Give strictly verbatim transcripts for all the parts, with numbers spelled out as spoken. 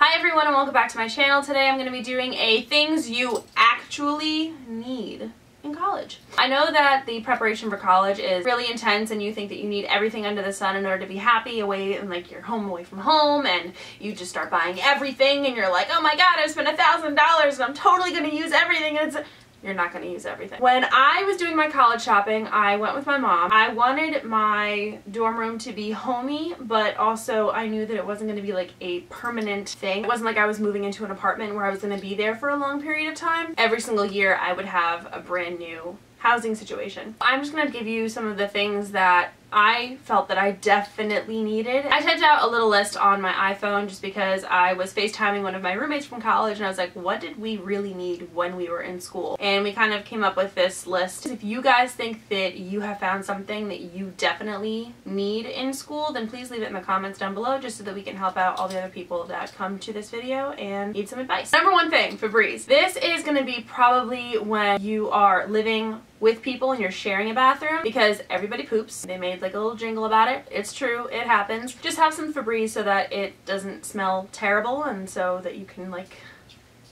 Hi everyone and welcome back to my channel. Today I'm going to be doing a things you actually need in college. I know that the preparation for college is really intense and you think that you need everything under the sun in order to be happy away and like your home away from home, and you just start buying everything and you're like, oh my god, I spent a thousand dollars and I'm totally going to use everything. And it's You're not going to use everything. When I was doing my college shopping, I went with my mom. I wanted my dorm room to be homey, but also I knew that it wasn't going to be like a permanent thing. It wasn't like I was moving into an apartment where I was going to be there for a long period of time. Every single year I would have a brand new housing situation. I'm just going to give you some of the things that I felt that I definitely needed. I typed out a little list on my iPhone just because I was FaceTiming one of my roommates from college and I was like, what did we really need when we were in school? And we kind of came up with this list. If you guys think that you have found something that you definitely need in school, then please leave it in the comments down below just so that we can help out all the other people that come to this video and need some advice. Number one thing, Febreze. This is going to be probably when you are living with people and you're sharing a bathroom, because everybody poops. They made like a little jingle about it. It's true, it happens. Just have some Febreze so that it doesn't smell terrible and so that you can like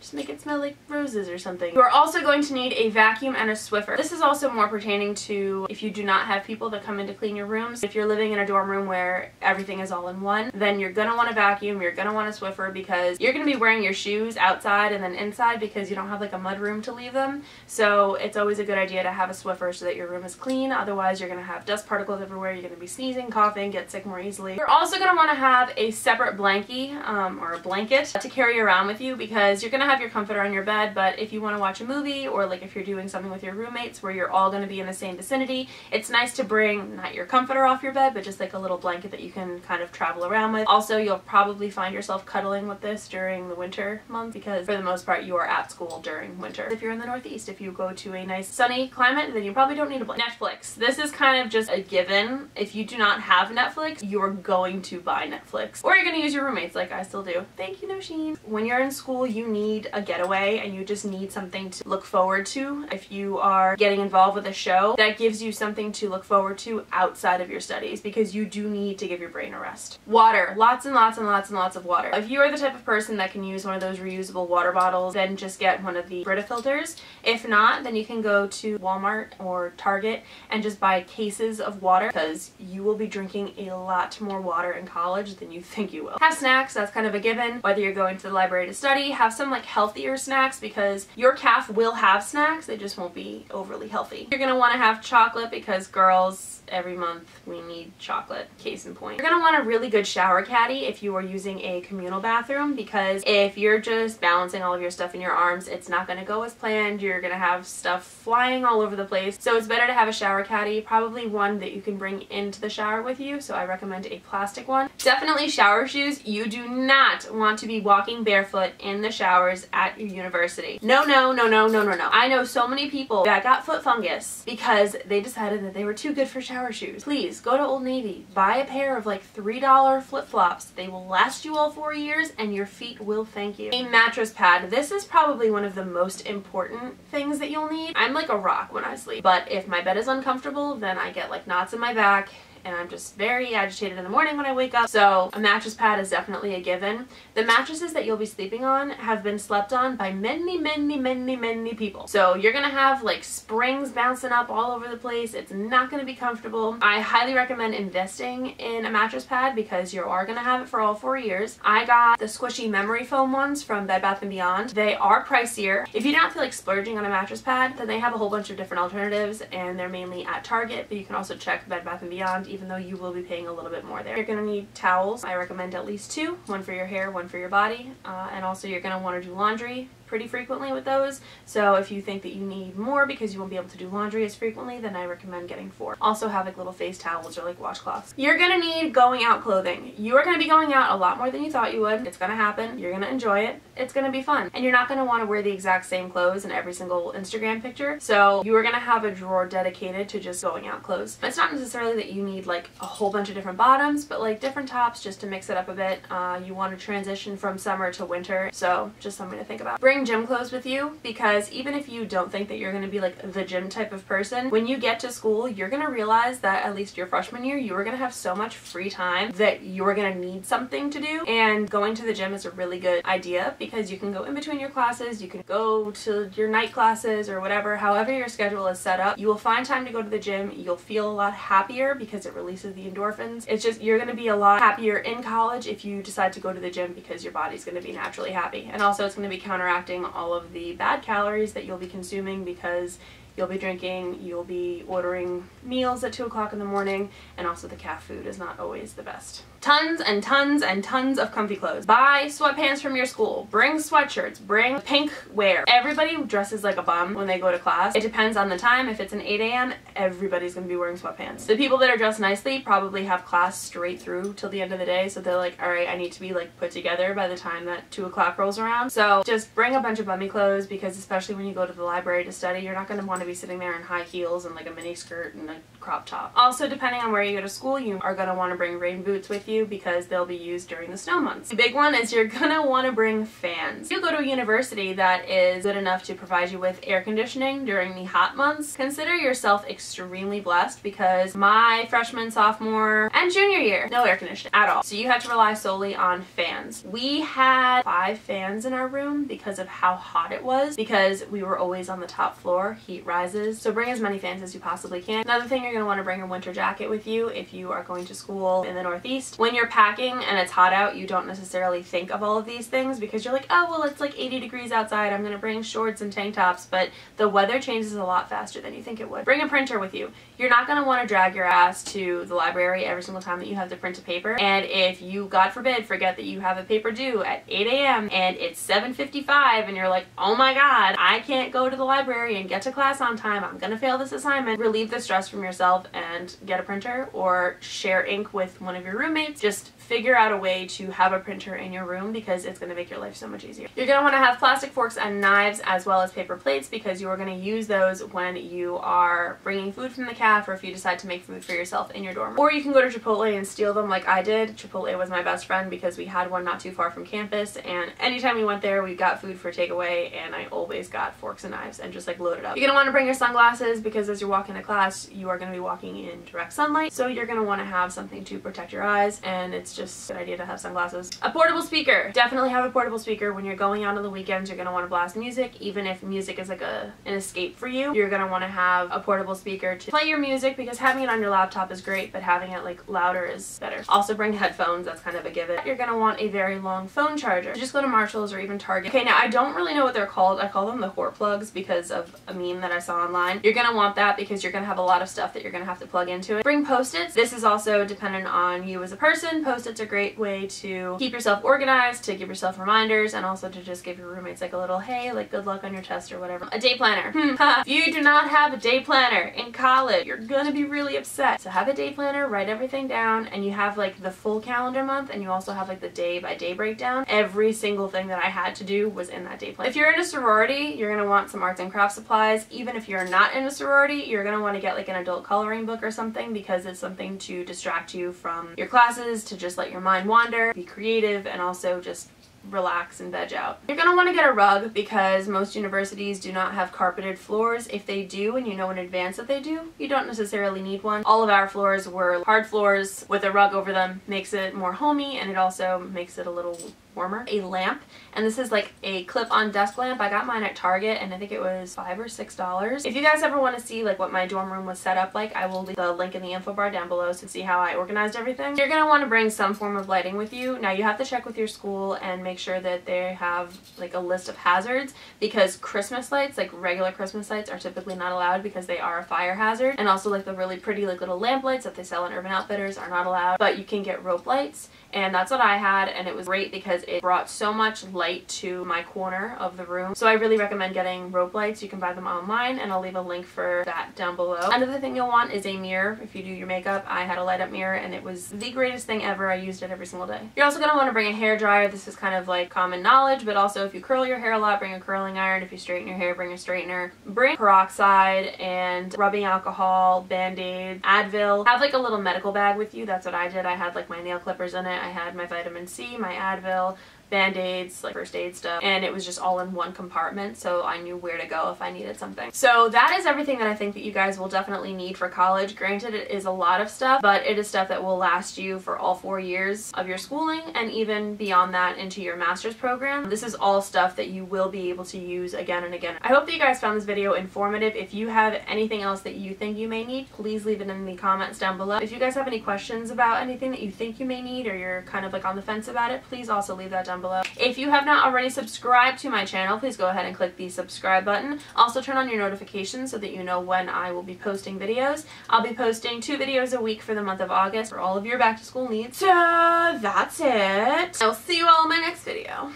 just make it smell like roses or something. You are also going to need a vacuum and a Swiffer. This is also more pertaining to if you do not have people that come in to clean your rooms. If you're living in a dorm room where everything is all in one, then you're gonna want a vacuum, you're gonna want a Swiffer, because you're gonna be wearing your shoes outside and then inside because you don't have like a mud room to leave them. So it's always a good idea to have a Swiffer so that your room is clean. Otherwise you're gonna have dust particles everywhere, you're gonna be sneezing, coughing, get sick more easily. You're also gonna wanna have a separate blankie um, or a blanket to carry around with you, because you're gonna have Have your comforter on your bed, but if you want to watch a movie or like if you're doing something with your roommates where you're all going to be in the same vicinity, it's nice to bring not your comforter off your bed but just like a little blanket that you can kind of travel around with. Also, you'll probably find yourself cuddling with this during the winter month because for the most part you are at school during winter. If you're in the Northeast, if you go to a nice sunny climate, then you probably don't need a blanket. Netflix. This is kind of just a given. If you do not have Netflix, you're going to buy Netflix or you're going to use your roommates like I still do. Thank you, Nosheen. When you're in school, you need a getaway and you just need something to look forward to. If you are getting involved with a show, that gives you something to look forward to outside of your studies, because you do need to give your brain a rest. Water. Lots and lots and lots and lots of water. If you are the type of person that can use one of those reusable water bottles, then just get one of the Brita filters. If not, then you can go to Walmart or Target and just buy cases of water, because you will be drinking a lot more water in college than you think you will. Have snacks. That's kind of a given. Whether you're going to the library to study, have some like healthier snacks, because your calf will have snacks, they just won't be overly healthy. You're gonna want to have chocolate, because girls, every month we need chocolate, case in point. You're gonna want a really good shower caddy if you are using a communal bathroom, because if you're just balancing all of your stuff in your arms, it's not gonna go as planned, you're gonna have stuff flying all over the place. So it's better to have a shower caddy, probably one that you can bring into the shower with you, so I recommend a plastic one. Definitely shower shoes. You do not want to be walking barefoot in the showers at your university. No, no, no, no, no, no, no. I know so many people that got foot fungus because they decided that they were too good for shower shoes. Please go to Old Navy, buy a pair of like three dollar flip-flops. They will last you all four years and your feet will thank you. A mattress pad. This is probably one of the most important things that you'll need. I'm like a rock when I sleep, but if my bed is uncomfortable, then I get like knots in my back and I'm just very agitated in the morning when I wake up. So a mattress pad is definitely a given. The mattresses that you'll be sleeping on have been slept on by many, many, many, many people. So you're gonna have like springs bouncing up all over the place. It's not gonna be comfortable. I highly recommend investing in a mattress pad because you are gonna have it for all four years. I got the squishy memory foam ones from Bed Bath and Beyond. They are pricier. If you don't feel like splurging on a mattress pad, then they have a whole bunch of different alternatives and they're mainly at Target, but you can also check Bed Bath and Beyond, even though you will be paying a little bit more there. You're gonna need towels. I recommend at least two, one for your hair, one for your body, uh, and also you're gonna wanna do laundry pretty frequently with those. So if you think that you need more because you won't be able to do laundry as frequently, then I recommend getting four. Also have like little face towels or like washcloths. You're gonna need going out clothing. You are gonna be going out a lot more than you thought you would. It's gonna happen. You're gonna enjoy it. It's gonna be fun. And you're not gonna wanna wear the exact same clothes in every single Instagram picture. So you are gonna have a drawer dedicated to just going out clothes. It's not necessarily that you need like a whole bunch of different bottoms, but like different tops just to mix it up a bit. Uh, you wanna transition from summer to winter. So just something to think about. Bring bring gym clothes with you, because even if you don't think that you're going to be like the gym type of person, when you get to school, you're going to realize that at least your freshman year, you are going to have so much free time that you're going to need something to do. And going to the gym is a really good idea because you can go in between your classes, you can go to your night classes or whatever, however your schedule is set up. You will find time to go to the gym. You'll feel a lot happier because it releases the endorphins. It's just, you're going to be a lot happier in college if you decide to go to the gym because your body's going to be naturally happy. And also it's going to be counteracting all of the bad calories that you'll be consuming because you'll be drinking, you'll be ordering meals at two o'clock in the morning, and also the cat food is not always the best. Tons and tons and tons of comfy clothes. Buy sweatpants from your school. Bring sweatshirts. Bring pink wear. Everybody dresses like a bum when they go to class. It depends on the time. If it's an eight A M, everybody's going to be wearing sweatpants. The people that are dressed nicely probably have class straight through till the end of the day, so they're like, alright, I need to be like put together by the time that two o'clock rolls around. So just bring a bunch of bummy clothes, because especially when you go to the library to study, you're not going to want to be sitting there in high heels and like a mini skirt and a crop top. Also, depending on where you go to school, you are going to want to bring rain boots with you because they'll be used during the snow months. The big one is you're going to want to bring fans. If you go to a university that is good enough to provide you with air conditioning during the hot months, consider yourself extremely blessed, because my freshman, sophomore, and junior year, no air conditioning at all. So you have to rely solely on fans. We had five fans in our room because of how hot it was, because we were always on the top floor. Heat rises. So bring as many fans as you possibly can. Another thing, you're going to want to bring a winter jacket with you if you are going to school in the Northeast. When you're packing and it's hot out, you don't necessarily think of all of these things because you're like, oh, well, it's like eighty degrees outside. I'm going to bring shorts and tank tops, but the weather changes a lot faster than you think it would. Bring a printer with you. You're not going to want to drag your ass to the library every single time that you have to print a paper. And if you, God forbid, forget that you have a paper due at eight A M and it's seven fifty-five and you're like, oh my God, I can't go to the library and get to class on time, I'm gonna fail this assignment. Relieve the stress from yourself and get a printer, or share ink with one of your roommates. Just figure out a way to have a printer in your room because it's gonna make your life so much easier. You're gonna wanna have plastic forks and knives as well as paper plates, because you are gonna use those when you are bringing food from the caf, or if you decide to make food for yourself in your dorm. Or you can go to Chipotle and steal them like I did. Chipotle was my best friend because we had one not too far from campus, and anytime we went there we got food for takeaway, and I always got forks and knives and just like loaded up. You're gonna wanna bring your sunglasses because as you're walking to class you are gonna be walking in direct sunlight, so you're gonna wanna have something to protect your eyes, and it's just a good idea to have sunglasses. A portable speaker. Definitely have a portable speaker. When you're going out on the weekends, you're gonna wanna blast music. Even if music is like a an escape for you, you're gonna wanna have a portable speaker to play your music, because having it on your laptop is great, but having it like louder is better. Also bring headphones, that's kind of a given. You're gonna want a very long phone charger. So just go to Marshall's or even Target. Okay, now I don't really know what they're called. I call them the whore plugs because of a meme that I saw online. You're gonna want that because you're gonna have a lot of stuff that you're gonna have to plug into it. Bring post-its. This is also dependent on you as a person. Post-its are a great way to keep yourself organized, to give yourself reminders, and also to just give your roommates like a little hey, like good luck on your test or whatever. A day planner. If you do not have a day planner in college, you're gonna be really upset. So have a day planner, write everything down, and you have like the full calendar month, and you also have like the day by day breakdown. Every single thing that I had to do was in that day planner. If you're in a sorority, you're gonna want some arts and crafts supplies. Even if you're not in a sorority, you're gonna want to get like an adult coloring book or something, because it's something to distract you from your classes, to just let your mind wander, be creative, and also just relax and veg out. You're gonna want to get a rug because most universities do not have carpeted floors. If they do, and you know in advance that they do, you don't necessarily need one. All of our floors were hard floors with a rug over them. Makes it more homey, and it also makes it a little warmer. A lamp, and this is like a clip-on desk lamp. I got mine at Target and I think it was five or six dollars. If you guys ever want to see like what my dorm room was set up like, I will leave the link in the info bar down below to see how I organized everything. You're gonna want to bring some form of lighting with you. Now you have to check with your school and make sure that they have like a list of hazards, because Christmas lights, like regular Christmas lights, are typically not allowed because they are a fire hazard, and also like the really pretty like little lamp lights that they sell in Urban Outfitters are not allowed, but you can get rope lights, and that's what I had, and it was great because it brought so much light to my corner of the room. So I really recommend getting rope lights. You can buy them online, and I'll leave a link for that down below. Another thing you'll want is a mirror. If you do your makeup, I had a light up mirror and it was the greatest thing ever. I used it every single day. You're also going to want to bring a hair dryer. This is kind of like common knowledge, but also if you curl your hair a lot, bring a curling iron. If you straighten your hair, bring a straightener. Bring peroxide and rubbing alcohol, Band-Aid, Advil. Have like a little medical bag with you. That's what I did. I had like my nail clippers in it. I had my vitamin C, my Advil, band-aids, like first aid stuff, and it was just all in one compartment, so I knew where to go if I needed something. So that is everything that I think that you guys will definitely need for college. Granted, it is a lot of stuff, but it is stuff that will last you for all four years of your schooling and even beyond that into your master's program. This is all stuff that you will be able to use again and again. I hope that you guys found this video informative. If you have anything else that you think you may need, please leave it in the comments down below. If you guys have any questions about anything that you think you may need or you're kind of like on the fence about it, please also leave that down below. If you have not already subscribed to my channel, please go ahead and click the subscribe button. Also turn on your notifications so that you know when I will be posting videos. I'll be posting two videos a week for the month of August for all of your back to school needs. So that's it. I'll see you all in my next video.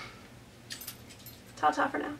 Ta-ta for now.